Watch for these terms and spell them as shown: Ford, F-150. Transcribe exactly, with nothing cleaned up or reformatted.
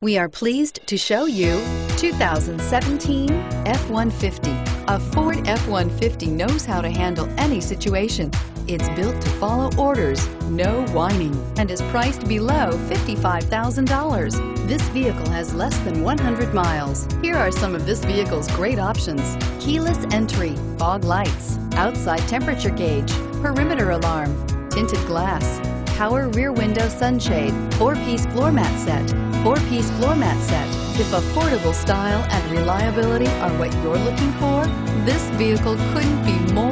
We are pleased to show you two thousand seventeen F one fifty. A Ford F one fifty knows how to handle any situation. It's built to follow orders, no whining, and is priced below fifty-five thousand dollars. This vehicle has less than one hundred miles. Here are some of this vehicle's great options: keyless entry, fog lights, outside temperature gauge, perimeter alarm, tinted glass, power rear window sunshade, four-piece floor mat set, four-piece floor mat set. If affordable style and reliability are what you're looking for, this vehicle couldn't be more